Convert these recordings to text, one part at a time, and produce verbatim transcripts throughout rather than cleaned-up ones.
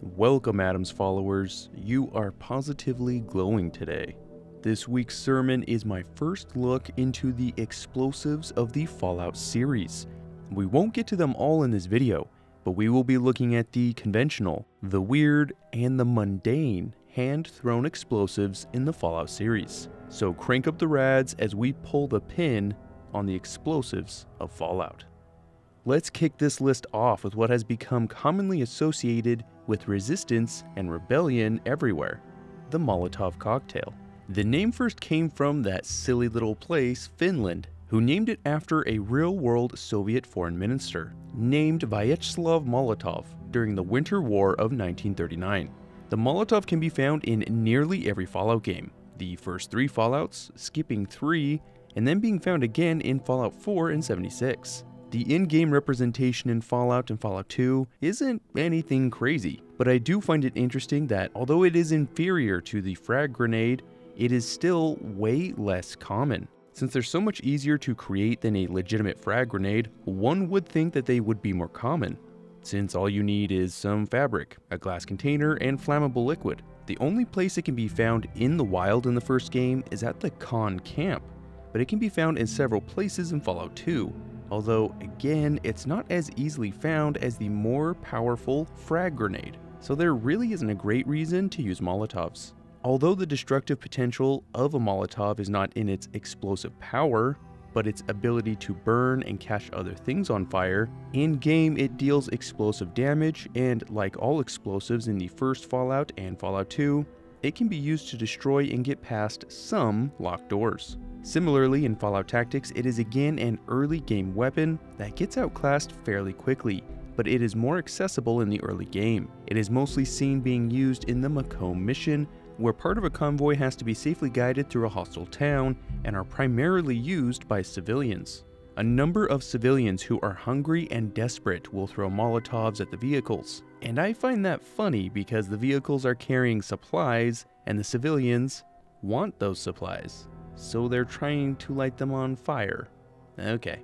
Welcome, Adam's followers. You are positively glowing today. This week's sermon is my first look into the explosives of the Fallout series. We won't get to them all in this video, but we will be looking at the conventional, the weird, and the mundane hand-thrown explosives in the Fallout series. So crank up the rads as we pull the pin on the explosives of Fallout. Let's kick this list off with what has become commonly associated with resistance and rebellion everywhere, the Molotov cocktail. The name first came from that silly little place, Finland, who named it after a real-world Soviet foreign minister named Vyacheslav Molotov during the Winter War of nineteen thirty-nine. The Molotov can be found in nearly every Fallout game, the first three Fallouts, skipping three, and then being found again in Fallout four and seventy-six. The in-game representation in Fallout and Fallout two isn't anything crazy, but I do find it interesting that although it is inferior to the frag grenade, it is still way less common. Since they're so much easier to create than a legitimate frag grenade, one would think that they would be more common, since all you need is some fabric, a glass container, and flammable liquid. The only place it can be found in the wild in the first game is at the Khan camp, but it can be found in several places in Fallout two. Although, again, it's not as easily found as the more powerful frag grenade, so there really isn't a great reason to use Molotovs. Although the destructive potential of a Molotov is not in its explosive power, but its ability to burn and catch other things on fire, in-game it deals explosive damage, and like all explosives in the first Fallout and Fallout two, it can be used to destroy and get past some locked doors. Similarly, in Fallout Tactics, it is again an early game weapon that gets outclassed fairly quickly, but it is more accessible in the early game. It is mostly seen being used in the Macomb mission, where part of a convoy has to be safely guided through a hostile town and are primarily used by civilians. A number of civilians who are hungry and desperate will throw Molotovs at the vehicles, and I find that funny because the vehicles are carrying supplies and the civilians want those supplies. So they're trying to light them on fire. Okay.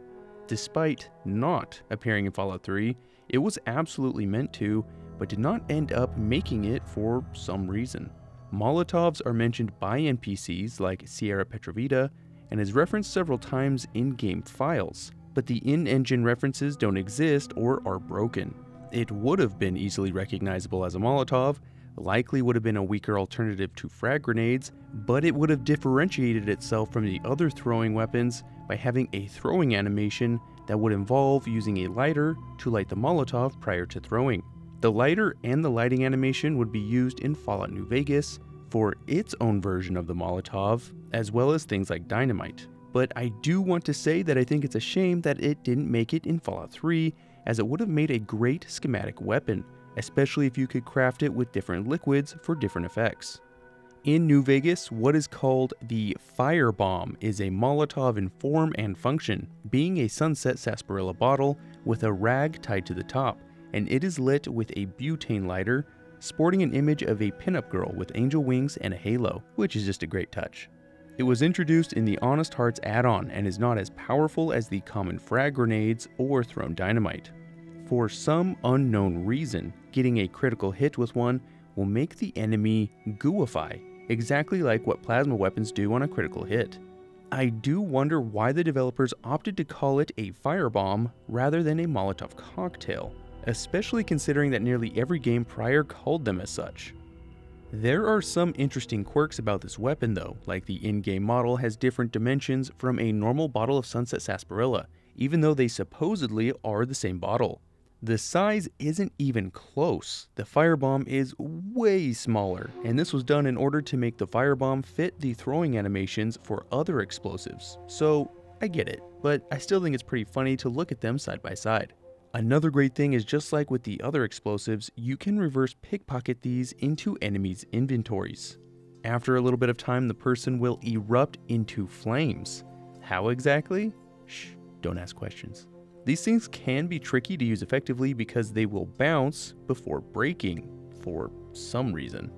Despite not appearing in Fallout three, it was absolutely meant to, but did not end up making it for some reason. Molotovs are mentioned by N P Cs like Sierra Petrovita and is referenced several times in game files, but the in-engine references don't exist or are broken. It would have been easily recognizable as a Molotov, likely would have been a weaker alternative to frag grenades, but it would have differentiated itself from the other throwing weapons by having a throwing animation that would involve using a lighter to light the Molotov prior to throwing. The lighter and the lighting animation would be used in Fallout New Vegas for its own version of the Molotov, as well as things like dynamite. But I do want to say that I think it's a shame that it didn't make it in Fallout three, as it would have made a great schematic weapon, especially if you could craft it with different liquids for different effects. In New Vegas, what is called the firebomb is a Molotov in form and function, being a sunset sarsaparilla bottle with a rag tied to the top, and it is lit with a butane lighter, sporting an image of a pinup girl with angel wings and a halo, which is just a great touch. It was introduced in the Honest Hearts add-on and is not as powerful as the common frag grenades or thrown dynamite. For some unknown reason, getting a critical hit with one will make the enemy gooify, exactly like what plasma weapons do on a critical hit. I do wonder why the developers opted to call it a firebomb rather than a Molotov cocktail, especially considering that nearly every game prior called them as such. There are some interesting quirks about this weapon though, like the in-game model has different dimensions from a normal bottle of sunset sarsaparilla, even though they supposedly are the same bottle. The size isn't even close. The firebomb is way smaller, and this was done in order to make the firebomb fit the throwing animations for other explosives. So I get it, but I still think it's pretty funny to look at them side by side. Another great thing is, just like with the other explosives, you can reverse pickpocket these into enemies' inventories. After a little bit of time, the person will erupt into flames. How exactly? Shh, don't ask questions. These things can be tricky to use effectively because they will bounce before breaking for some reason.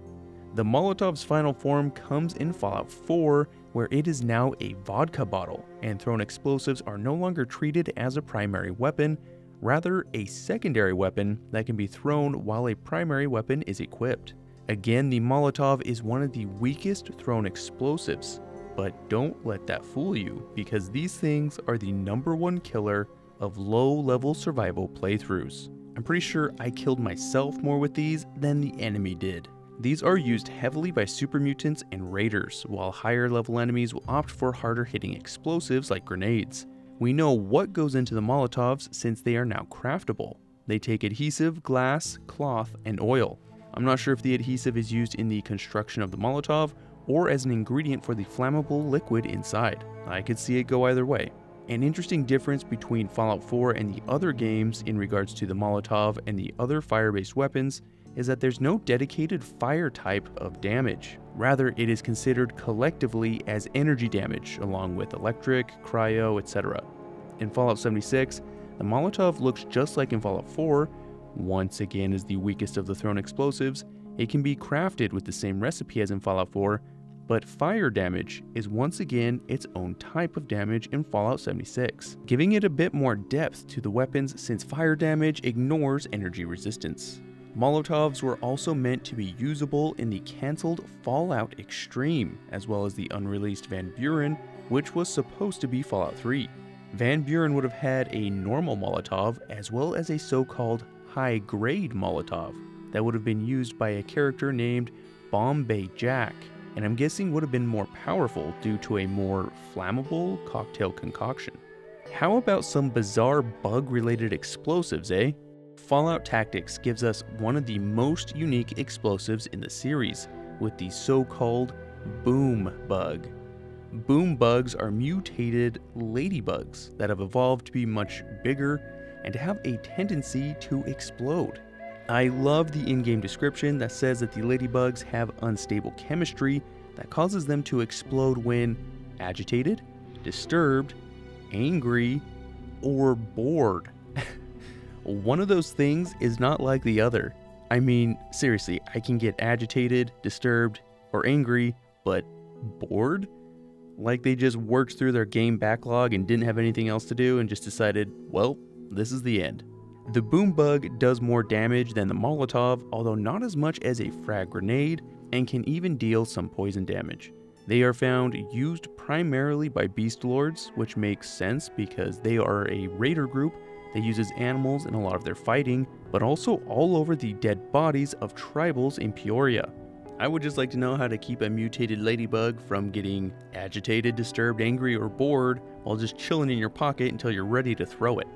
The Molotov's final form comes in Fallout four, where it is now a vodka bottle, and thrown explosives are no longer treated as a primary weapon, rather a secondary weapon that can be thrown while a primary weapon is equipped. Again, the Molotov is one of the weakest thrown explosives, but don't let that fool you, because these things are the number one killer of low-level survival playthroughs. I'm pretty sure I killed myself more with these than the enemy did. These are used heavily by super mutants and raiders, while higher level enemies will opt for harder hitting explosives like grenades. We know what goes into the Molotovs since they are now craftable. They take adhesive, glass, cloth, and oil. I'm not sure if the adhesive is used in the construction of the Molotov or as an ingredient for the flammable liquid inside. I could see it go either way. An interesting difference between Fallout four and the other games in regards to the Molotov and the other fire-based weapons is that there's no dedicated fire type of damage. Rather, it is considered collectively as energy damage, along with electric, cryo, et cetera. In Fallout seventy-six, the Molotov looks just like in Fallout four, once again is the weakest of the thrown explosives. It can be crafted with the same recipe as in Fallout four, but fire damage is once again its own type of damage in Fallout seventy-six, giving it a bit more depth to the weapons since fire damage ignores energy resistance. Molotovs were also meant to be usable in the cancelled Fallout Extreme, as well as the unreleased Van Buren, which was supposed to be Fallout three. Van Buren would have had a normal Molotov, as well as a so-called high-grade Molotov, that would have been used by a character named Bombay Jack, and I'm guessing would have been more powerful due to a more flammable cocktail concoction. How about some bizarre bug-related explosives, eh? Fallout Tactics gives us one of the most unique explosives in the series, with the so-called Boom Bug. Boom Bugs are mutated ladybugs that have evolved to be much bigger and have a tendency to explode. I love the in-game description that says that the ladybugs have unstable chemistry that causes them to explode when agitated, disturbed, angry, or bored. One of those things is not like the other. I mean, seriously, I can get agitated, disturbed, or angry, but bored? Like they just worked through their game backlog and didn't have anything else to do and just decided, well, this is the end. The Boom Bug does more damage than the Molotov, although not as much as a frag grenade, and can even deal some poison damage. They are found used primarily by Beast Lords, which makes sense because they are a raider group that uses animals in a lot of their fighting, but also all over the dead bodies of tribals in Peoria. I would just like to know how to keep a mutated ladybug from getting agitated, disturbed, angry, or bored while just chilling in your pocket until you're ready to throw it.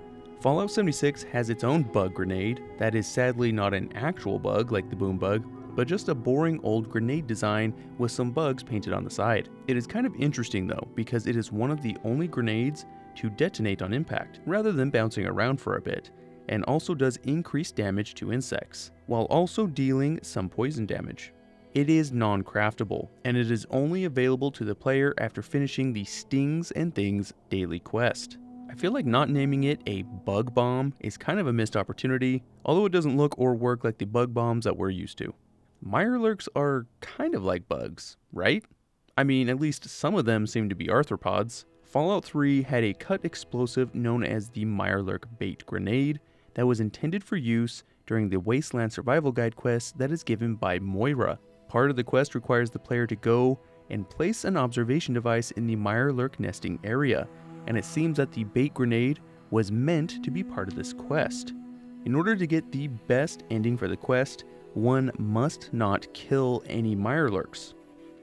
Fallout seventy-six has its own bug grenade that is sadly not an actual bug like the Boom Bug, but just a boring old grenade design with some bugs painted on the side. It is kind of interesting though, because it is one of the only grenades to detonate on impact, rather than bouncing around for a bit, and also does increased damage to insects, while also dealing some poison damage. It is non-craftable, and it is only available to the player after finishing the Stings and Things daily quest. I feel like not naming it a bug bomb is kind of a missed opportunity, although it doesn't look or work like the bug bombs that we're used to. Mirelurks are kind of like bugs, right? I mean, at least some of them seem to be arthropods. Fallout three had a cut explosive known as the Mirelurk Bait Grenade that was intended for use during the Wasteland Survival Guide quest that is given by Moira. Part of the quest requires the player to go and place an observation device in the Mirelurk nesting area, and it seems that the bait grenade was meant to be part of this quest. In order to get the best ending for the quest, one must not kill any Mirelurks.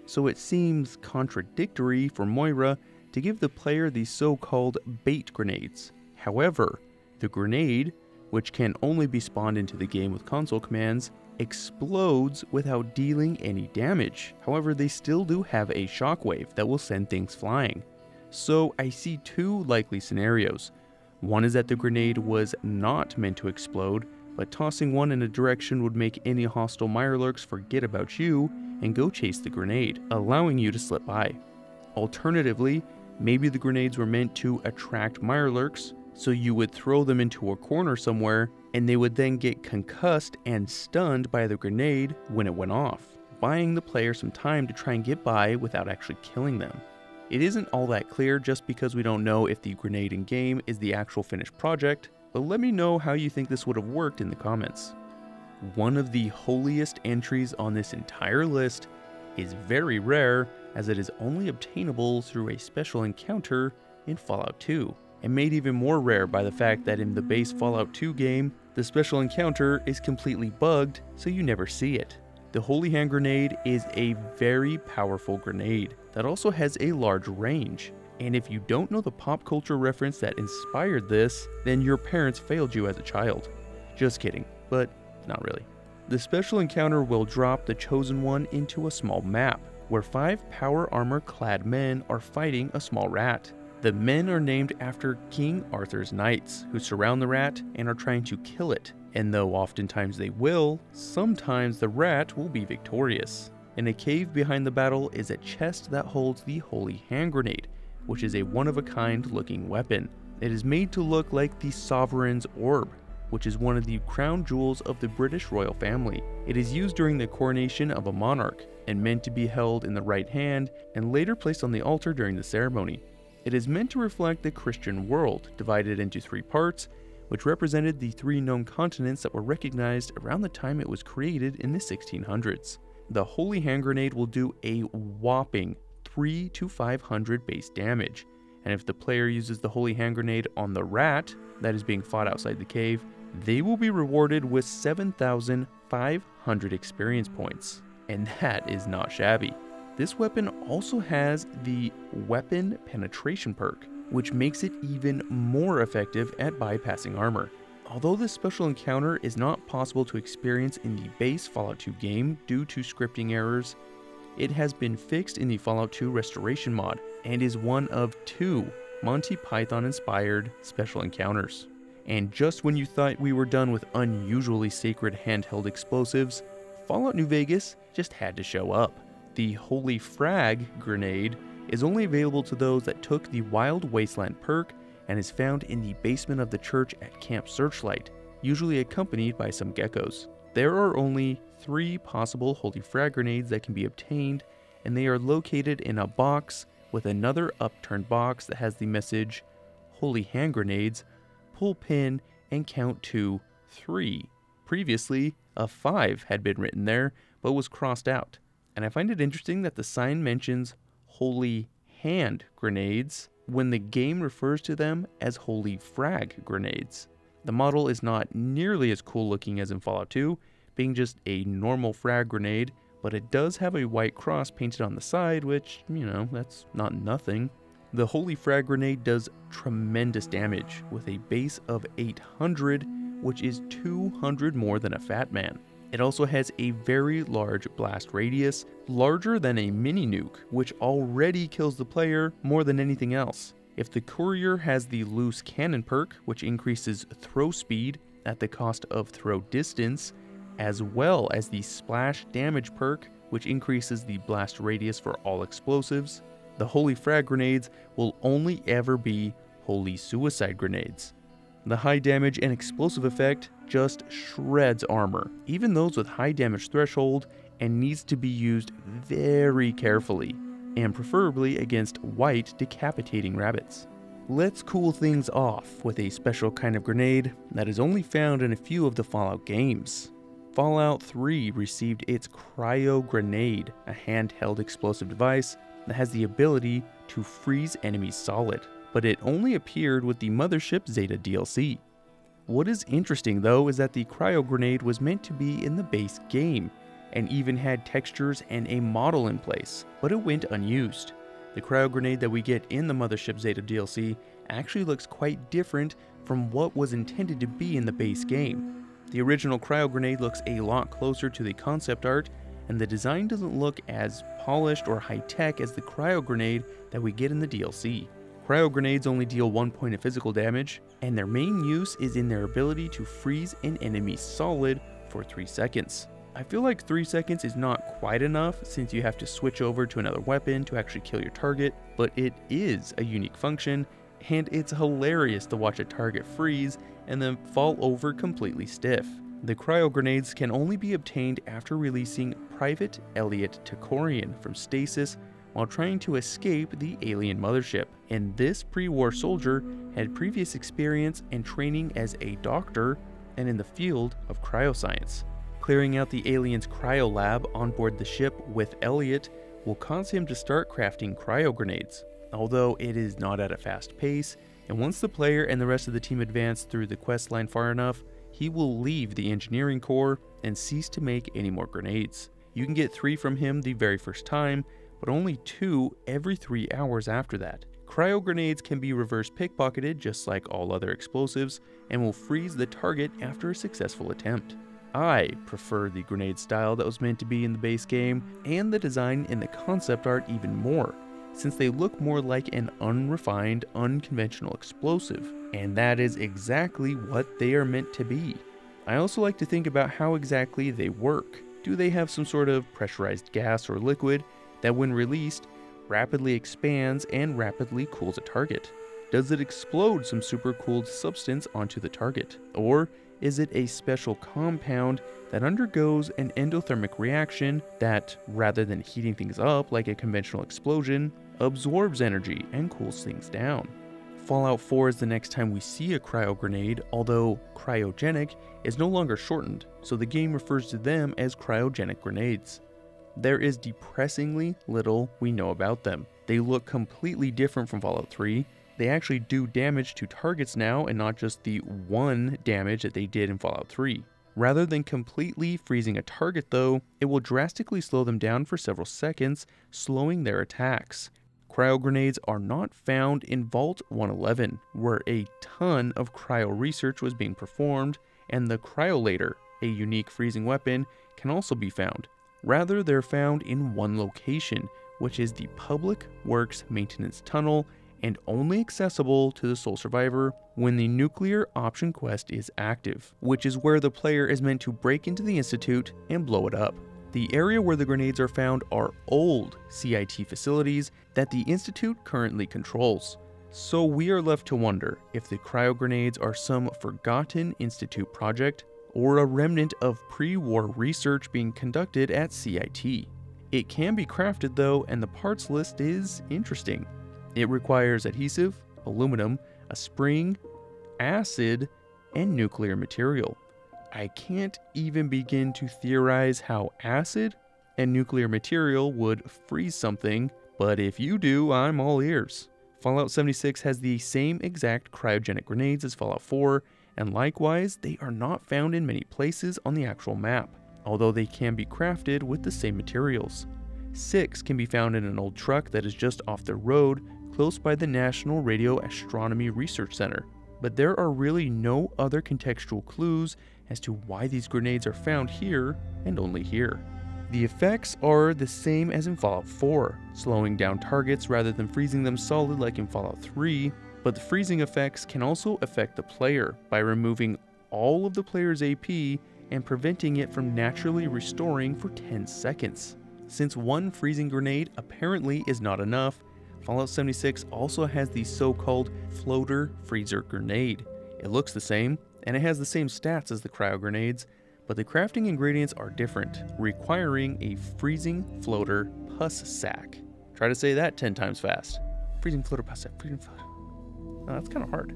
So it seems contradictory for Moira to give the player the so-called bait grenades. However, the grenade, which can only be spawned into the game with console commands, explodes without dealing any damage. However, they still do have a shockwave that will send things flying. So I see two likely scenarios. One is that the grenade was not meant to explode, but tossing one in a direction would make any hostile Mirelurks forget about you and go chase the grenade, allowing you to slip by. Alternatively, maybe the grenades were meant to attract Mirelurks, so you would throw them into a corner somewhere, and they would then get concussed and stunned by the grenade when it went off. buying the player some time to try and get by without actually killing them. It isn't all that clear just because we don't know if the grenade in game is the actual finished project, but let me know how you think this would have worked in the comments. One of the holiest entries on this entire list is very rare, as it is only obtainable through a special encounter in Fallout two, and made even more rare by the fact that in the base Fallout two game, the special encounter is completely bugged, so you never see it. The Holy Hand Grenade is a very powerful grenade that also has a large range, and if you don't know the pop culture reference that inspired this, then your parents failed you as a child. Just kidding, but not really. The special encounter will drop the chosen one into a small map, where five power armor clad men are fighting a small rat. The men are named after King Arthur's knights, who surround the rat and are trying to kill it, and though oftentimes they will, sometimes the rat will be victorious. In a cave behind the battle is a chest that holds the Holy Hand Grenade, which is a one-of-a-kind looking weapon. It is made to look like the Sovereign's Orb, which is one of the crown jewels of the British royal family. It is used during the coronation of a monarch, and meant to be held in the right hand and later placed on the altar during the ceremony. It is meant to reflect the Christian world, divided into three parts, which represented the three known continents that were recognized around the time it was created in the sixteen hundreds. The Holy Hand Grenade will do a whopping three to five hundred base damage, and if the player uses the Holy Hand Grenade on the rat that is being fought outside the cave, they will be rewarded with seven thousand five hundred experience points, and that is not shabby. This weapon also has the Weapon Penetration perk, which makes it even more effective at bypassing armor. Although this special encounter is not possible to experience in the base Fallout two game due to scripting errors, it has been fixed in the Fallout two restoration mod and is one of two Monty Python-inspired special encounters. And just when you thought we were done with unusually sacred handheld explosives, Fallout New Vegas just had to show up. The Holy Frag Grenade is only available to those that took the Wild Wasteland perk and is found in the basement of the church at Camp Searchlight, usually accompanied by some geckos. There are only three possible Holy Frag Grenades that can be obtained, and they are located in a box with another upturned box that has the message, Holy Hand Grenades, pull pin, and count to three. Previously, a five had been written there, but was crossed out. And I find it interesting that the sign mentions Holy Hand Grenades when the game refers to them as Holy Frag Grenades. The model is not nearly as cool looking as in Fallout two, being just a normal frag grenade, but it does have a white cross painted on the side, which, you know, that's not nothing. The Holy Frag Grenade does tremendous damage with a base of eight hundred, which is two hundred more than a Fat Man. It also has a very large blast radius, larger than a Mini Nuke, which already kills the player more than anything else. If the courier has the Loose Cannon perk, which increases throw speed at the cost of throw distance, as well as the Splash Damage perk, which increases the blast radius for all explosives, the Holy Frag Grenades will only ever be Holy Suicide Grenades. The high damage and explosive effect just shreds armor, even those with high damage threshold, and needs to be used very carefully, and preferably against white decapitating rabbits. Let's cool things off with a special kind of grenade that is only found in a few of the Fallout games. Fallout three received its Cryo Grenade, a handheld explosive device that has the ability to freeze enemies solid, but it only appeared with the Mothership Zeta D L C. What is interesting though is that the Cryo Grenade was meant to be in the base game, and even had textures and a model in place, but it went unused. The Cryo Grenade that we get in the Mothership Zeta D L C actually looks quite different from what was intended to be in the base game. The original Cryo Grenade looks a lot closer to the concept art, and the design doesn't look as polished or high-tech as the Cryo Grenade that we get in the D L C. Cryo Grenades only deal one point of physical damage, and their main use is in their ability to freeze an enemy solid for three seconds. I feel like three seconds is not quite enough since you have to switch over to another weapon to actually kill your target, but it is a unique function, and it's hilarious to watch a target freeze and then fall over completely stiff. The cryogrenades can only be obtained after releasing Private Elliot Tekorian from stasis while trying to escape the alien mothership, and this pre-war soldier had previous experience and training as a doctor and in the field of cryoscience. Clearing out the alien's cryolab on board the ship with Elliot will cause him to start crafting cryogrenades, although it is not at a fast pace, and once the player and the rest of the team advance through the questline far enough, he will leave the engineering corps and cease to make any more grenades. You can get three from him the very first time, but only two every three hours after that. Cryogrenades can be reverse pickpocketed just like all other explosives and will freeze the target after a successful attempt. I prefer the grenade style that was meant to be in the base game and the design in the concept art even more, since they look more like an unrefined, unconventional explosive, and that is exactly what they are meant to be. I also like to think about how exactly they work. Do they have some sort of pressurized gas or liquid that when released, rapidly expands and rapidly cools a target? Does it explode some supercooled substance onto the target? Or is it a special compound that undergoes an endothermic reaction that, rather than heating things up like a conventional explosion, absorbs energy and cools things down? Fallout four is the next time we see a cryogrenade, although cryogenic is no longer shortened, so the game refers to them as cryogenic grenades. There is depressingly little we know about them. They look completely different from Fallout three. They actually do damage to targets now and not just the one damage that they did in Fallout three. Rather than completely freezing a target though, it will drastically slow them down for several seconds, slowing their attacks. Cryogrenades are not found in Vault one eleven, where a ton of cryo research was being performed, and the Cryolator, a unique freezing weapon, can also be found. Rather, they're found in one location, which is the Public Works Maintenance Tunnel, and only accessible to the sole survivor when the nuclear option quest is active, which is where the player is meant to break into the Institute and blow it up. The area where the grenades are found are old C I T facilities that the Institute currently controls. So we are left to wonder if the cryogrenades are some forgotten Institute project or a remnant of pre-war research being conducted at C I T. It can be crafted though, and the parts list is interesting. It requires adhesive, aluminum, a spring, acid, and nuclear material. I can't even begin to theorize how acid and nuclear material would freeze something, but if you do, I'm all ears. Fallout seventy-six has the same exact cryogenic grenades as Fallout four, and likewise, they are not found in many places on the actual map, although they can be crafted with the same materials. Six can be found in an old truck that is just off the road, close by the National Radio Astronomy Research Center, but there are really no other contextual clues as to why these grenades are found here and only here. The effects are the same as in Fallout four, slowing down targets rather than freezing them solid like in Fallout three, but the freezing effects can also affect the player by removing all of the player's A P and preventing it from naturally restoring for ten seconds. Since one freezing grenade apparently is not enough, Fallout seventy-six also has the so-called Floater Freezer grenade. It looks the same, and it has the same stats as the cryogrenades, but the crafting ingredients are different, requiring a freezing floater pus sack. Try to say that ten times fast. Freezing floater pus sack, freezing floater. Oh, that's kind of hard.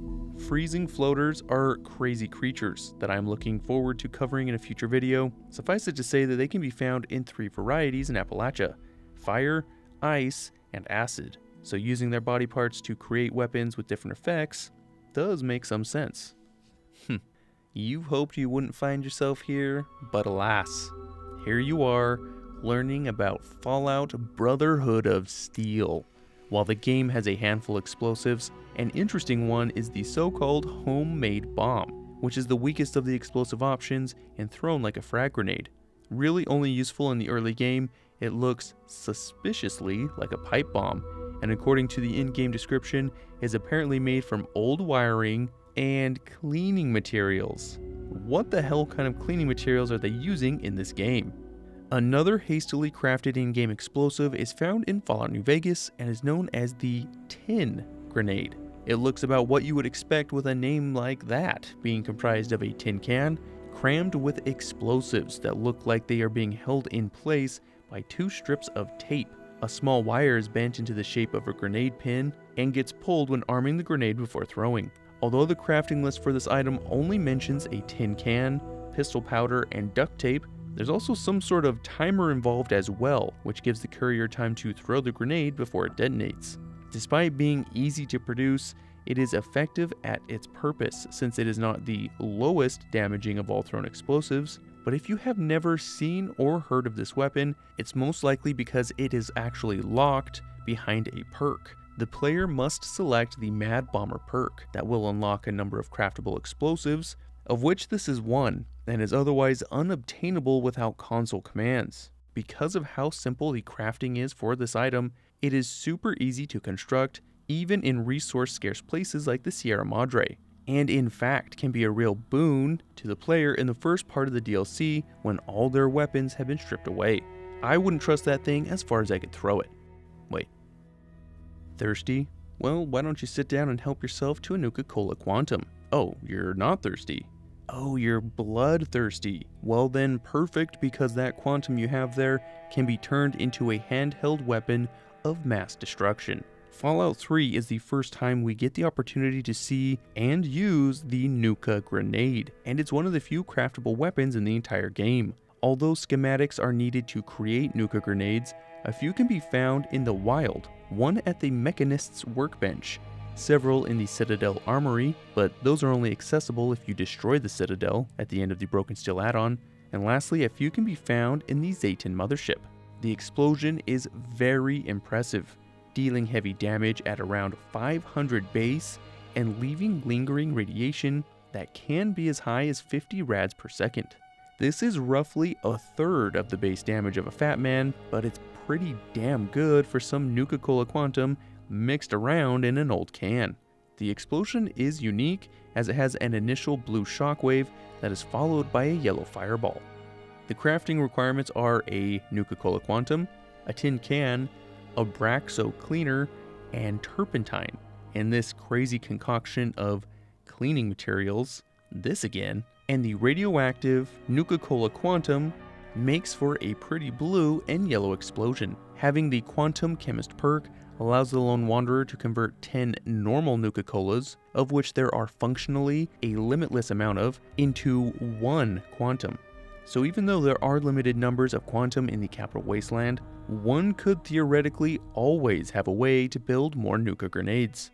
Freezing floaters are crazy creatures that I'm looking forward to covering in a future video. Suffice it to say that they can be found in three varieties in Appalachia: fire, ice, and acid. So using their body parts to create weapons with different effects does make some sense. Hmm. You hoped you wouldn't find yourself here, but alas, here you are, learning about Fallout Brotherhood of Steel. While the game has a handful of explosives, an interesting one is the so-called homemade bomb, which is the weakest of the explosive options and thrown like a frag grenade. Really only useful in the early game, it looks suspiciously like a pipe bomb, and according to the in-game description, is apparently made from old wiring and cleaning materials. What the hell kind of cleaning materials are they using in this game? Another hastily crafted in-game explosive is found in Fallout New Vegas and is known as the tin grenade. It looks about what you would expect with a name like that, being comprised of a tin can, crammed with explosives that look like they are being held in place by two strips of tape. A small wire is bent into the shape of a grenade pin and gets pulled when arming the grenade before throwing. Although the crafting list for this item only mentions a tin can, pistol powder, and duct tape, there's also some sort of timer involved as well, which gives the courier time to throw the grenade before it detonates. Despite being easy to produce, it is effective at its purpose since it is not the lowest damaging of all thrown explosives, but if you have never seen or heard of this weapon, it's most likely because it is actually locked behind a perk. The player must select the Mad Bomber perk that will unlock a number of craftable explosives, of which this is one, and is otherwise unobtainable without console commands. Because of how simple the crafting is for this item, it is super easy to construct, even in resource-scarce places like the Sierra Madre, and in fact can be a real boon to the player in the first part of the D L C when all their weapons have been stripped away. I wouldn't trust that thing as far as I could throw it. Wait. Thirsty? Well, why don't you sit down and help yourself to a Nuka-Cola Quantum? Oh, you're not thirsty. Oh, you're bloodthirsty. Well then, perfect, because that quantum you have there can be turned into a handheld weapon of mass destruction. Fallout three is the first time we get the opportunity to see and use the Nuka grenade, and it's one of the few craftable weapons in the entire game. Although schematics are needed to create Nuka grenades, a few can be found in the wild, one at the Mechanist's workbench, several in the Citadel Armory, but those are only accessible if you destroy the Citadel at the end of the Broken Steel add-on, and lastly a few can be found in the Zayton Mothership. The explosion is very impressive, dealing heavy damage at around five hundred base and leaving lingering radiation that can be as high as fifty rads per second. This is roughly a third of the base damage of a Fat Man, but it's pretty damn good for some Nuka-Cola Quantum mixed around in an old can. The explosion is unique as it has an initial blue shockwave that is followed by a yellow fireball. The crafting requirements are a Nuka-Cola Quantum, a tin can, a Braxo cleaner, and turpentine. And this crazy concoction of cleaning materials, this again, and the radioactive Nuka-Cola Quantum makes for a pretty blue and yellow explosion. Having the Quantum Chemist perk allows the Lone Wanderer to convert ten normal Nuka-Colas, of which there are functionally a limitless amount of, into one Quantum. So even though there are limited numbers of Quantum in the Capital Wasteland, one could theoretically always have a way to build more Nuka grenades.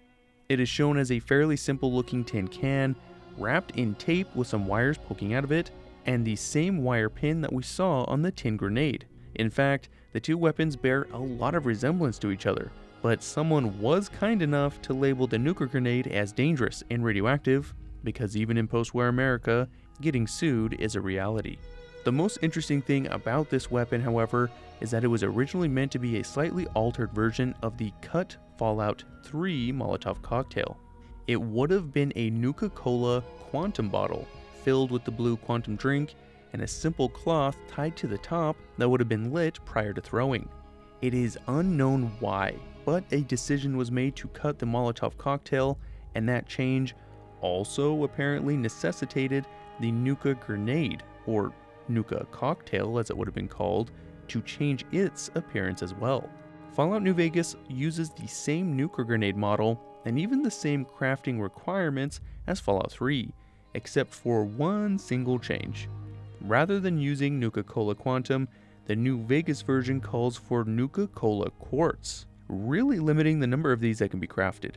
It is shown as a fairly simple looking tin can, wrapped in tape with some wires poking out of it, and the same wire pin that we saw on the tin grenade. In fact, the two weapons bear a lot of resemblance to each other, but someone was kind enough to label the Nuka grenade as dangerous and radioactive, because even in post-war America, getting sued is a reality. The most interesting thing about this weapon, however, is that it was originally meant to be a slightly altered version of the cut Fallout three Molotov cocktail. It would have been a Nuka-Cola Quantum bottle filled with the blue Quantum drink and a simple cloth tied to the top that would have been lit prior to throwing. It is unknown why, but a decision was made to cut the Molotov cocktail, and that change also apparently necessitated the Nuka grenade, or Nuka cocktail as it would have been called, to change its appearance as well. Fallout New Vegas uses the same Nuka grenade model and even the same crafting requirements as Fallout three, except for one single change. Rather than using Nuka-Cola Quantum, the New Vegas version calls for Nuka-Cola Quartz, really limiting the number of these that can be crafted.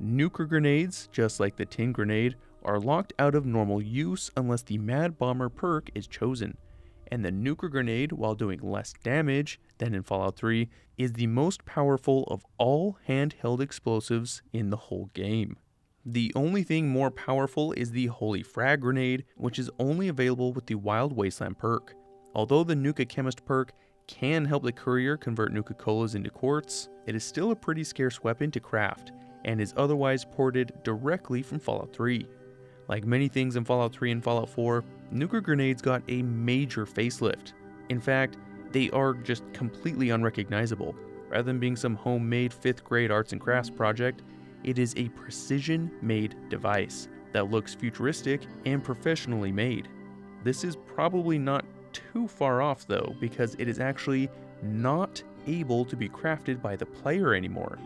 Nuka grenades, just like the tin grenade, are locked out of normal use unless the Mad Bomber perk is chosen, and the Nuka grenade, while doing less damage than in Fallout three, is the most powerful of all handheld explosives in the whole game. The only thing more powerful is the Holy Frag grenade, which is only available with the Wild Wasteland perk. Although the Nuka Chemist perk can help the courier convert Nuka-Colas into quartz, it is still a pretty scarce weapon to craft, and is otherwise ported directly from Fallout three. Like many things in Fallout three and Fallout four, Nuka grenades got a major facelift. In fact, they are just completely unrecognizable. Rather than being some homemade fifth grade arts and crafts project, it is a precision made device that looks futuristic and professionally made. This is probably not too far off though, because it is actually not able to be crafted by the player anymore.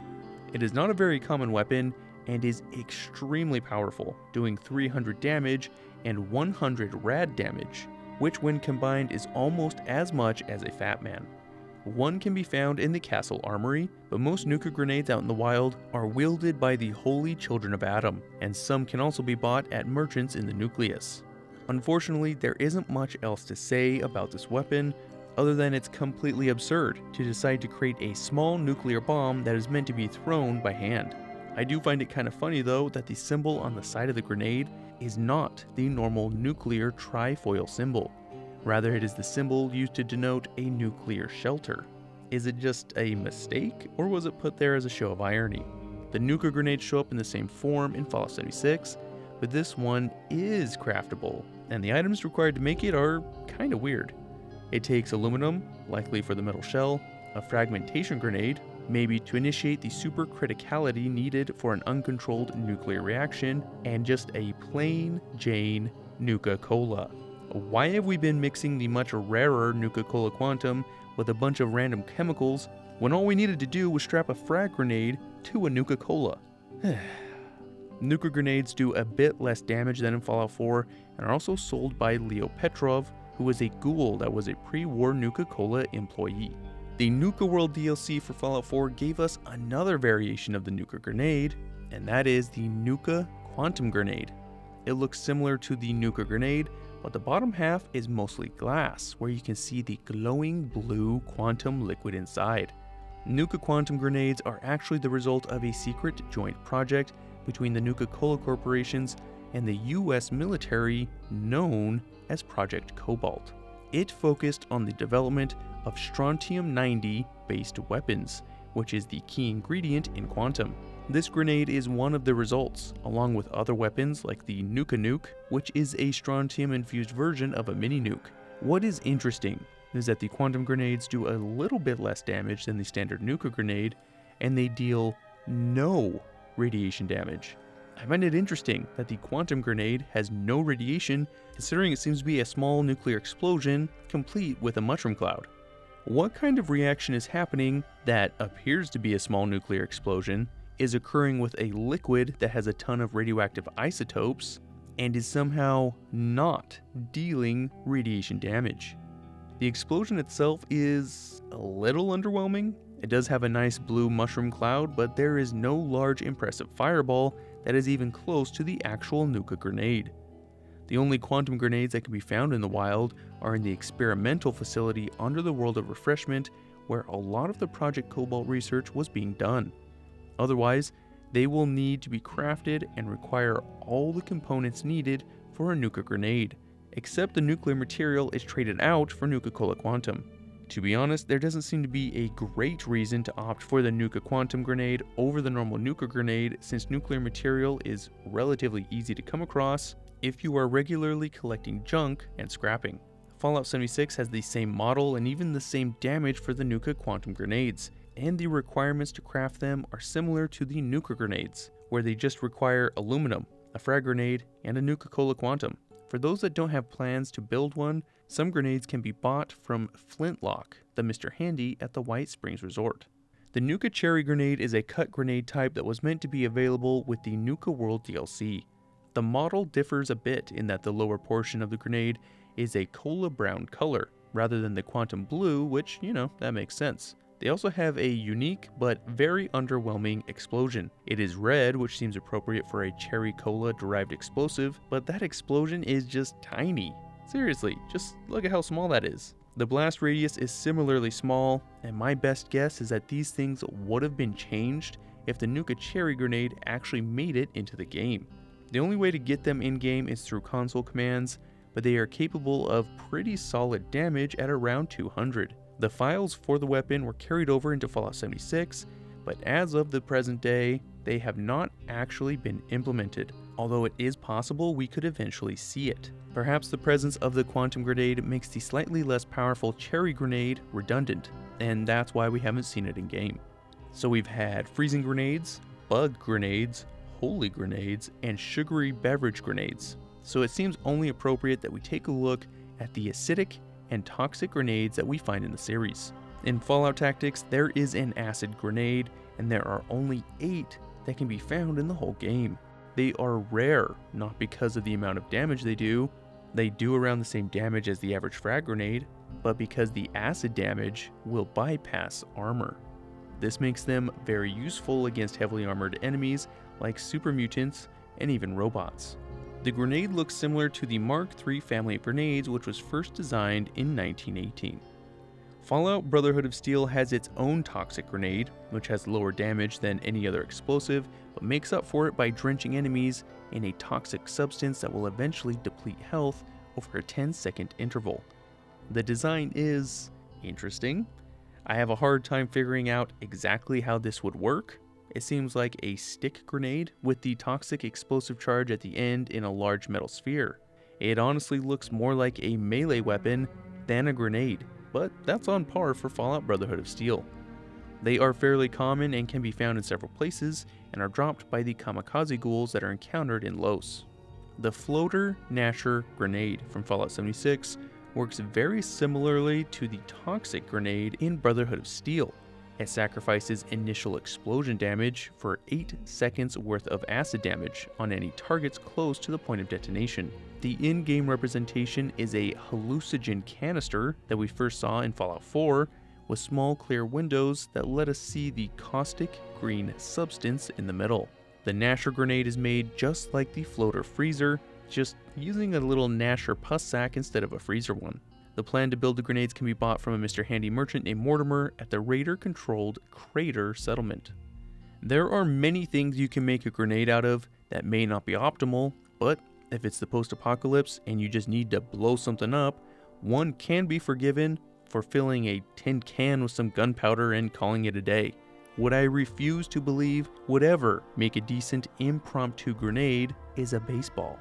It is not a very common weapon and is extremely powerful, doing three hundred damage and one hundred rad damage, which when combined is almost as much as a Fat Man. One can be found in the castle armory, but most Nuka grenades out in the wild are wielded by the Holy Children of Adam, and some can also be bought at merchants in the nucleus. Unfortunately, there isn't much else to say about this weapon, other than it's completely absurd to decide to create a small nuclear bomb that is meant to be thrown by hand. I do find it kind of funny though that the symbol on the side of the grenade is not the normal nuclear trifoil symbol. Rather, it is the symbol used to denote a nuclear shelter. Is it just a mistake, or was it put there as a show of irony? The Nuka grenades show up in the same form in Fallout seventy-six, but this one is craftable, and the items required to make it are kinda weird. It takes aluminum, likely for the metal shell, a fragmentation grenade, maybe to initiate the supercriticality needed for an uncontrolled nuclear reaction, and just a plain Jane Nuka-Cola. Why have we been mixing the much rarer Nuka-Cola Quantum with a bunch of random chemicals when all we needed to do was strap a frag grenade to a Nuka-Cola? Nuka grenades do a bit less damage than in Fallout four and are also sold by Leo Petrov, who was a ghoul that was a pre-war Nuka-Cola employee. The Nuka World D L C for Fallout four gave us another variation of the Nuka grenade, and that is the Nuka Quantum grenade. It looks similar to the Nuka grenade, but the bottom half is mostly glass, where you can see the glowing blue quantum liquid inside. Nuka Quantum grenades are actually the result of a secret joint project between the Nuka-Cola corporations and the U S military known as Project Cobalt. It focused on the development of strontium ninety based weapons, which is the key ingredient in Quantum. This grenade is one of the results, along with other weapons like the Nuka Nuke, which is a strontium infused version of a Mini Nuke. What is interesting is that the Quantum grenades do a little bit less damage than the standard Nuka grenade, and they deal no radiation damage. I find it interesting that the Quantum grenade has no radiation, considering it seems to be a small nuclear explosion complete with a mushroom cloud. What kind of reaction is happening that appears to be a small nuclear explosion, is occurring with a liquid that has a ton of radioactive isotopes, and is somehow not dealing radiation damage? The explosion itself is a little underwhelming. It does have a nice blue mushroom cloud, but there is no large impressive fireball that is even close to the actual Nuka grenade. The only Quantum grenades that can be found in the wild are in the experimental facility under the World of Refreshment, where a lot of the Project Cobalt research was being done. Otherwise, they will need to be crafted and require all the components needed for a Nuka grenade, except the nuclear material is traded out for Nuka-Cola Quantum. To be honest, there doesn't seem to be a great reason to opt for the Nuka Quantum grenade over the normal Nuka grenade, since nuclear material is relatively easy to come across if you are regularly collecting junk and scrapping. Fallout seventy-six has the same model and even the same damage for the Nuka Quantum grenades, and the requirements to craft them are similar to the Nuka grenades, where they just require aluminum, a frag grenade, and a Nuka-Cola Quantum. For those that don't have plans to build one, some grenades can be bought from Flintlock, the Mister Handy at the White Springs Resort. The Nuka Cherry grenade is a cut grenade type that was meant to be available with the Nuka World D L C. The model differs a bit in that the lower portion of the grenade is a cola brown color, rather than the Quantum blue, which, you know, that makes sense. They also have a unique but very underwhelming explosion. It is red, which seems appropriate for a cherry cola derived explosive, but that explosion is just tiny. Seriously, just look at how small that is. The blast radius is similarly small, and my best guess is that these things would have been changed if the Nuka Cherry grenade actually made it into the game. The only way to get them in game is through console commands, but they are capable of pretty solid damage at around two hundred. The files for the weapon were carried over into Fallout seventy-six, but as of the present day, they have not actually been implemented, although it is possible we could eventually see it. Perhaps the presence of the Quantum grenade makes the slightly less powerful Cherry grenade redundant, and that's why we haven't seen it in game. So we've had freezing grenades, bug grenades, holy grenades, and sugary beverage grenades. so it seems only appropriate that we take a look at the acidic and toxic grenades that we find in the series. In Fallout Tactics, there is an acid grenade, and there are only eight that can be found in the whole game. They are rare, not because of the amount of damage they do, they do around the same damage as the average frag grenade, but because the acid damage will bypass armor. This makes them very useful against heavily armored enemies like super mutants and even robots. The grenade looks similar to the Mark three family of grenades, which was first designed in nineteen eighteen. Fallout Brotherhood of Steel has its own toxic grenade, which has lower damage than any other explosive, but makes up for it by drenching enemies in a toxic substance that will eventually deplete health over a ten second interval. The design is interesting. I have a hard time figuring out exactly how this would work. It seems like a stick grenade with the toxic explosive charge at the end in a large metal sphere. It honestly looks more like a melee weapon than a grenade, but that's on par for Fallout Brotherhood of Steel. They are fairly common and can be found in several places and are dropped by the kamikaze ghouls that are encountered in Los. The Floater Nasher grenade from Fallout seventy-six works very similarly to the toxic grenade in Brotherhood of Steel. It sacrifices initial explosion damage for eight seconds worth of acid damage on any targets close to the point of detonation. The in-game representation is a hallucinogen canister that we first saw in Fallout four, with small clear windows that let us see the caustic green substance in the middle. The Nasher grenade is made just like the Floater Freezer, just using a little Nasher pus sack instead of a freezer one. The plan to build the grenades can be bought from a Mister Handy merchant named Mortimer at the raider-controlled Crater settlement. There are many things you can make a grenade out of that may not be optimal, but if it's the post-apocalypse and you just need to blow something up, one can be forgiven for filling a tin can with some gunpowder and calling it a day. What I refuse to believe would ever make a decent impromptu grenade is a baseball.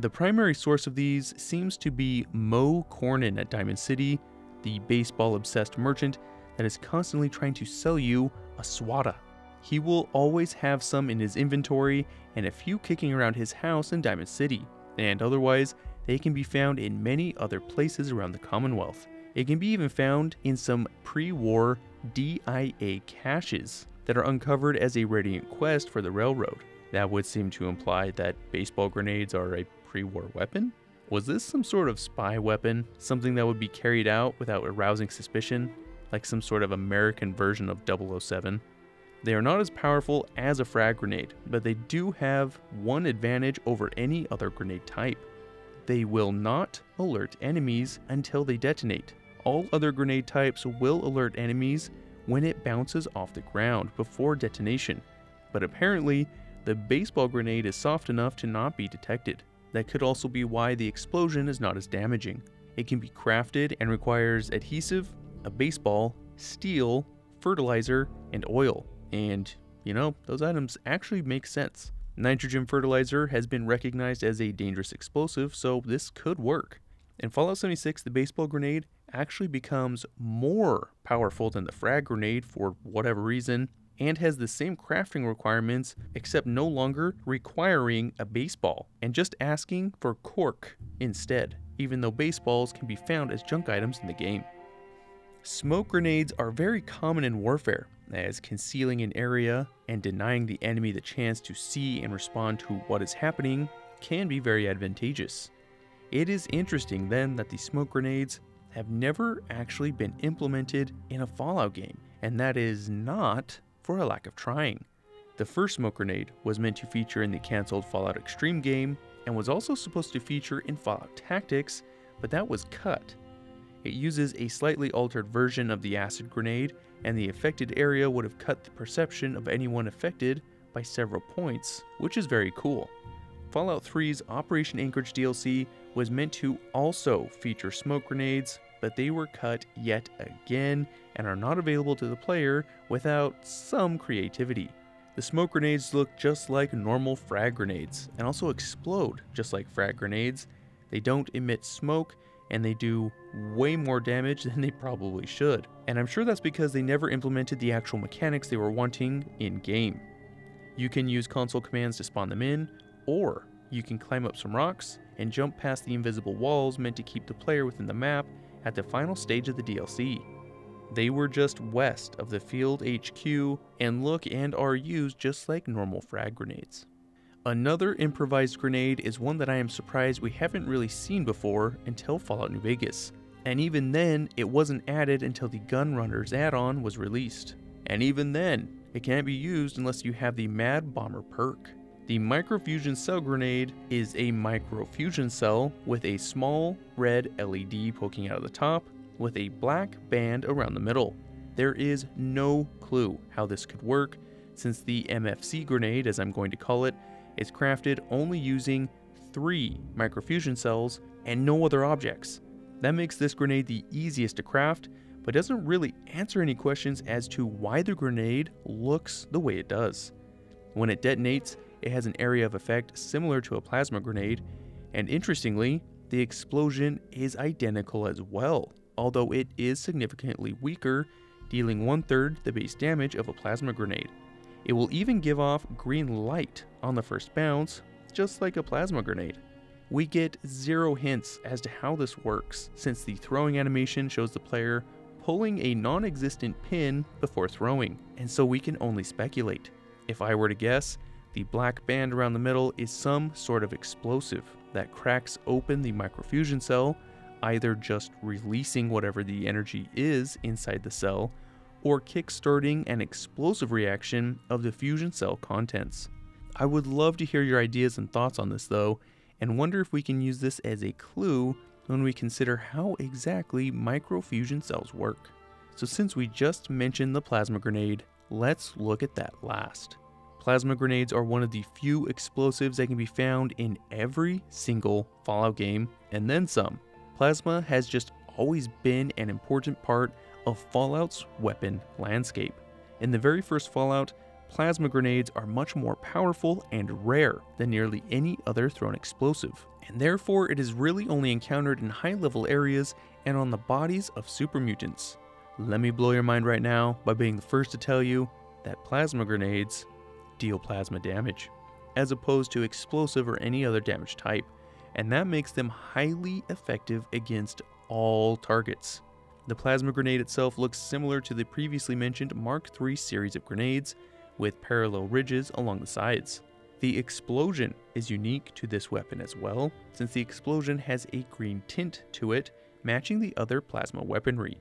The primary source of these seems to be Mo Cornyn at Diamond City, the baseball-obsessed merchant that is constantly trying to sell you a swatter. He will always have some in his inventory and a few kicking around his house in Diamond City, and otherwise they can be found in many other places around the Commonwealth. It can be even found in some pre-war D I A caches that are uncovered as a Radiant quest for the Railroad. That would seem to imply that baseball grenades are a pre-war weapon? Was this some sort of spy weapon? Something that would be carried out without arousing suspicion? Like some sort of American version of double oh seven? They are not as powerful as a frag grenade, but they do have one advantage over any other grenade type. They will not alert enemies until they detonate. All other grenade types will alert enemies when it bounces off the ground before detonation, but apparently the baseball grenade is soft enough to not be detected. That could also be why the explosion is not as damaging. It can be crafted and requires adhesive, a baseball, steel, fertilizer, and oil. And, you know, those items actually make sense. Nitrogen fertilizer has been recognized as a dangerous explosive, so this could work. In Fallout seventy-six, the baseball grenade actually becomes more powerful than the frag grenade for whatever reason, and has the same crafting requirements, except no longer requiring a baseball and just asking for cork instead, even though baseballs can be found as junk items in the game. Smoke grenades are very common in warfare, as concealing an area and denying the enemy the chance to see and respond to what is happening can be very advantageous. It is interesting then that the smoke grenades have never actually been implemented in a Fallout game, and that is not for a lack of trying. The first smoke grenade was meant to feature in the cancelled Fallout Extreme game and was also supposed to feature in Fallout Tactics, but that was cut. It uses a slightly altered version of the acid grenade, and the affected area would have cut the perception of anyone affected by several points, which is very cool. Fallout three's Operation Anchorage D L C was meant to also feature smoke grenades, but they were cut yet again and are not available to the player without some creativity. The smoke grenades look just like normal frag grenades and also explode just like frag grenades. They don't emit smoke and they do way more damage than they probably should. And I'm sure that's because they never implemented the actual mechanics they were wanting in game. You can use console commands to spawn them in, or You can climb up some rocks and jump past the invisible walls meant to keep the player within the map at the final stage of the D L C. They were just west of the field H Q and look and are used just like normal frag grenades. Another improvised grenade is one that I am surprised we haven't really seen before until Fallout New Vegas. And even then, it wasn't added until the Gun Runners add-on was released. And even then, it can't be used unless you have the Mad Bomber perk. The Microfusion Cell Grenade is a microfusion cell with a small red L E D poking out of the top with a black band around the middle. There is no clue how this could work since the M F C grenade, as I'm going to call it, is crafted only using three microfusion cells and no other objects. That makes this grenade the easiest to craft, but doesn't really answer any questions as to why the grenade looks the way it does. When it detonates, it has an area of effect similar to a plasma grenade, and interestingly, the explosion is identical as well, although it is significantly weaker, dealing one-third the base damage of a plasma grenade. It will even give off green light on the first bounce, just like a plasma grenade. We get zero hints as to how this works, since the throwing animation shows the player pulling a non-existent pin before throwing, and so we can only speculate. If I were to guess, the black band around the middle is some sort of explosive that cracks open the microfusion cell, either just releasing whatever the energy is inside the cell, or kickstarting an explosive reaction of the fusion cell contents. I would love to hear your ideas and thoughts on this though, and wonder if we can use this as a clue when we consider how exactly microfusion cells work. So since we just mentioned the plasma grenade, let's look at that last. Plasma grenades are one of the few explosives that can be found in every single Fallout game, and then some. Plasma has just always been an important part of Fallout's weapon landscape. In the very first Fallout, plasma grenades are much more powerful and rare than nearly any other thrown explosive, and therefore it is really only encountered in high-level areas and on the bodies of super mutants. Let me blow your mind right now by being the first to tell you that plasma grenades deal plasma damage, as opposed to explosive or any other damage type, and that makes them highly effective against all targets. The plasma grenade itself looks similar to the previously mentioned Mark three series of grenades, with parallel ridges along the sides. The explosion is unique to this weapon as well, since the explosion has a green tint to it, matching the other plasma weaponry.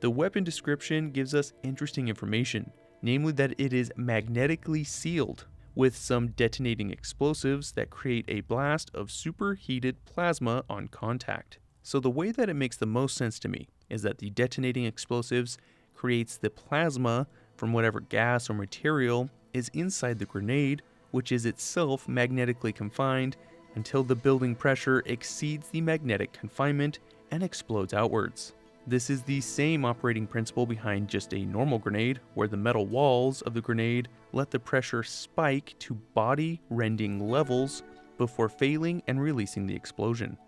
The weapon description gives us interesting information, namely that it is magnetically sealed, with some detonating explosives that create a blast of superheated plasma on contact. So the way that it makes the most sense to me is that the detonating explosives creates the plasma from whatever gas or material is inside the grenade, which is itself magnetically confined until the building pressure exceeds the magnetic confinement and explodes outwards. This is the same operating principle behind just a normal grenade, where the metal walls of the grenade let the pressure spike to body-rending levels before failing and releasing the explosion.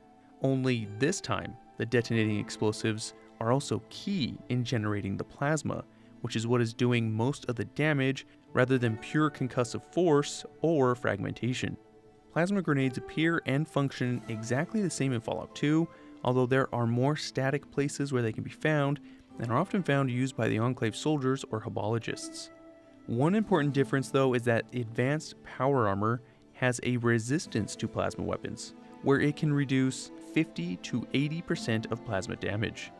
Only this time, the detonating explosives are also key in generating the plasma, which is what is doing most of the damage rather than pure concussive force or fragmentation. Plasma grenades appear and function exactly the same in Fallout two, although there are more static places where they can be found and are often found used by the Enclave soldiers or Herbologists. One important difference though is that advanced power armor has a resistance to plasma weapons, where it can reduce fifty to eighty percent of plasma damage.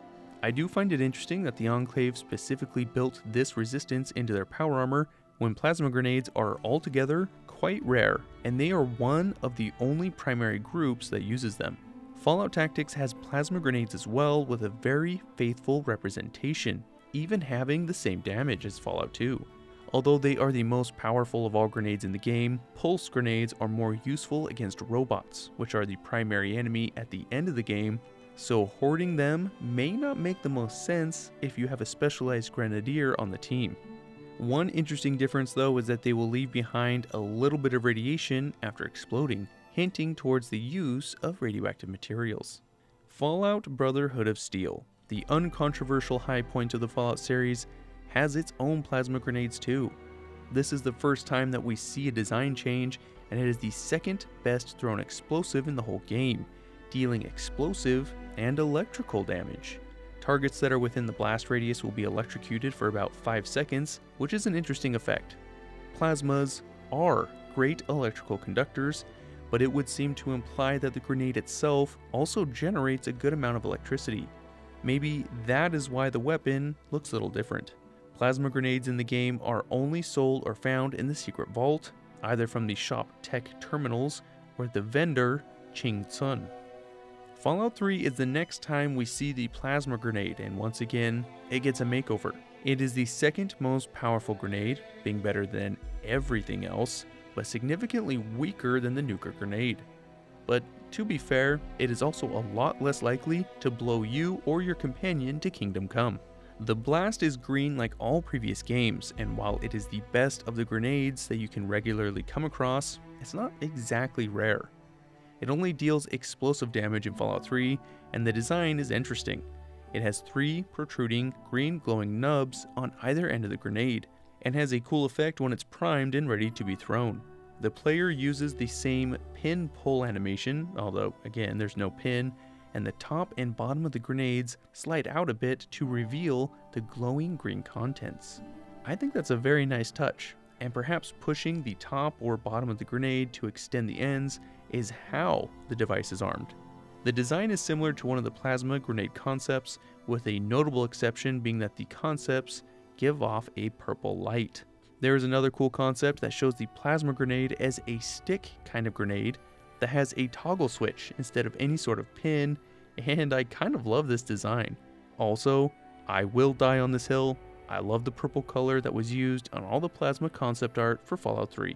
I do find it interesting that the Enclave specifically built this resistance into their power armor when plasma grenades are altogether quite rare, and they are one of the only primary groups that uses them. Fallout Tactics has plasma grenades as well, with a very faithful representation, even having the same damage as Fallout two. Although they are the most powerful of all grenades in the game, pulse grenades are more useful against robots, which are the primary enemy at the end of the game, so hoarding them may not make the most sense if you have a specialized grenadier on the team. One interesting difference though is that they will leave behind a little bit of radiation after exploding, hinting towards the use of radioactive materials. Fallout Brotherhood of Steel, the uncontroversial high point of the Fallout series, has its own plasma grenades too. This is the first time that we see a design change and it is the second best thrown explosive in the whole game, dealing explosive and electrical damage. Targets that are within the blast radius will be electrocuted for about five seconds, which is an interesting effect. Plasmas are great electrical conductors, but it would seem to imply that the grenade itself also generates a good amount of electricity. Maybe that is why the weapon looks a little different. Plasma grenades in the game are only sold or found in the secret vault, either from the shop tech terminals or the vendor Ching Tsun. Fallout three is the next time we see the plasma grenade, and once again, it gets a makeover. It is the second most powerful grenade, being better than everything else, but significantly weaker than the Nuka grenade. But to be fair, it is also a lot less likely to blow you or your companion to Kingdom Come. The blast is green like all previous games, and while it is the best of the grenades that you can regularly come across, it's not exactly rare. It only deals explosive damage in Fallout three, and the design is interesting. It has three protruding green glowing nubs on either end of the grenade, and has a cool effect when it's primed and ready to be thrown. The player uses the same pin pull animation, although again there's no pin, and the top and bottom of the grenades slide out a bit to reveal the glowing green contents. I think that's a very nice touch, and perhaps pushing the top or bottom of the grenade to extend the ends is how the device is armed. The design is similar to one of the plasma grenade concepts, with a notable exception being that the concepts give off a purple light. There is another cool concept that shows the plasma grenade as a stick kind of grenade that has a toggle switch instead of any sort of pin, and I kind of love this design. Also, I will die on this hill. I love the purple color that was used on all the plasma concept art for Fallout three.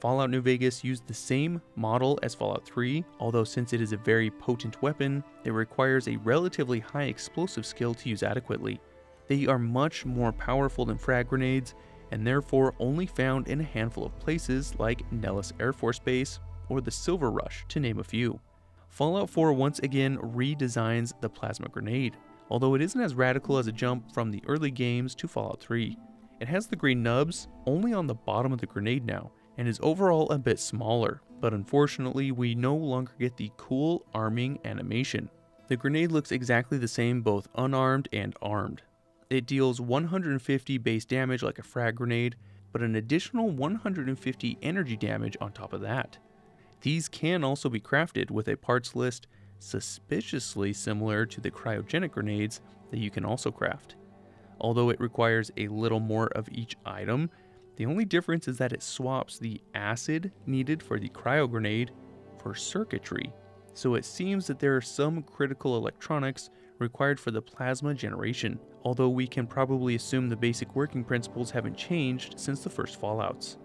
Fallout New Vegas used the same model as Fallout three, although since it is a very potent weapon, it requires a relatively high explosive skill to use adequately. They are much more powerful than frag grenades, and therefore only found in a handful of places like Nellis Air Force Base or the Silver Rush, to name a few. Fallout four once again redesigns the plasma grenade, although it isn't as radical as a jump from the early games to Fallout three. It has the green nubs only on the bottom of the grenade now, and is overall a bit smaller, but unfortunately we no longer get the cool arming animation. The grenade looks exactly the same both unarmed and armed. It deals one hundred fifty base damage like a frag grenade, but an additional one hundred fifty energy damage on top of that. These can also be crafted with a parts list suspiciously similar to the cryogenic grenades that you can also craft. Although it requires a little more of each item, the only difference is that it swaps the acid needed for the cryo grenade for circuitry, so it seems that there are some critical electronics required for the plasma generation, although we can probably assume the basic working principles haven't changed since the first Fallouts.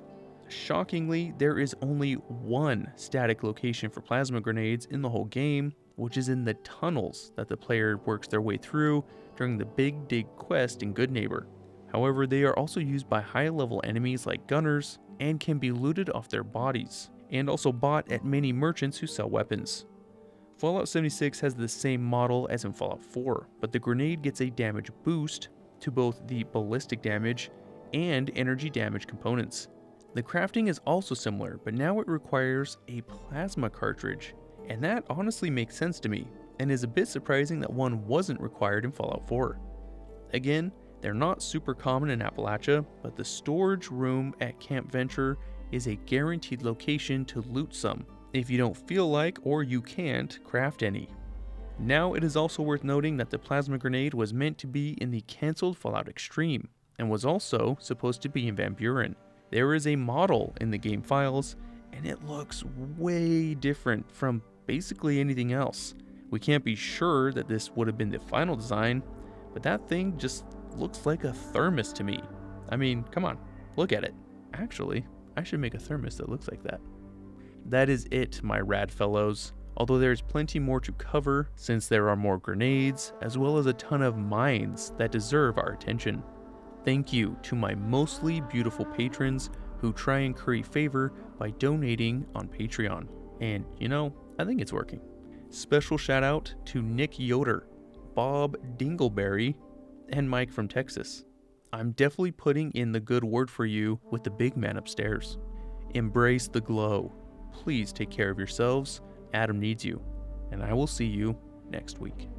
Shockingly, there is only one static location for plasma grenades in the whole game, which is in the tunnels that the player works their way through during the Big Dig quest in Good Neighbor. However, they are also used by high-level enemies like gunners, and can be looted off their bodies, and also bought at many merchants who sell weapons. Fallout seventy-six has the same model as in Fallout four, but the grenade gets a damage boost to both the ballistic damage and energy damage components. The crafting is also similar, but now it requires a plasma cartridge, and that honestly makes sense to me, and is a bit surprising that one wasn't required in Fallout four. Again, they're not super common in Appalachia, but the storage room at Camp Venture is a guaranteed location to loot some, if you don't feel like or you can't craft any. Now it is also worth noting that the plasma grenade was meant to be in the cancelled Fallout Extreme, and was also supposed to be in Van Buren. There is a model in the game files, and it looks way different from basically anything else. We can't be sure that this would have been the final design, but that thing just looks like a thermos to me. I mean, come on, look at it. Actually, I should make a thermos that looks like that. That is it, my rad fellows, although there is plenty more to cover since there are more grenades, as well as a ton of mines that deserve our attention. Thank you to my mostly beautiful patrons who try and curry favor by donating on Patreon. And you know, I think it's working. Special shout out to Nick Yoder, Bob Dingleberry, and Mike from Texas. I'm definitely putting in the good word for you with the big man upstairs. Embrace the glow. Please take care of yourselves. Adam needs you. And I will see you next week.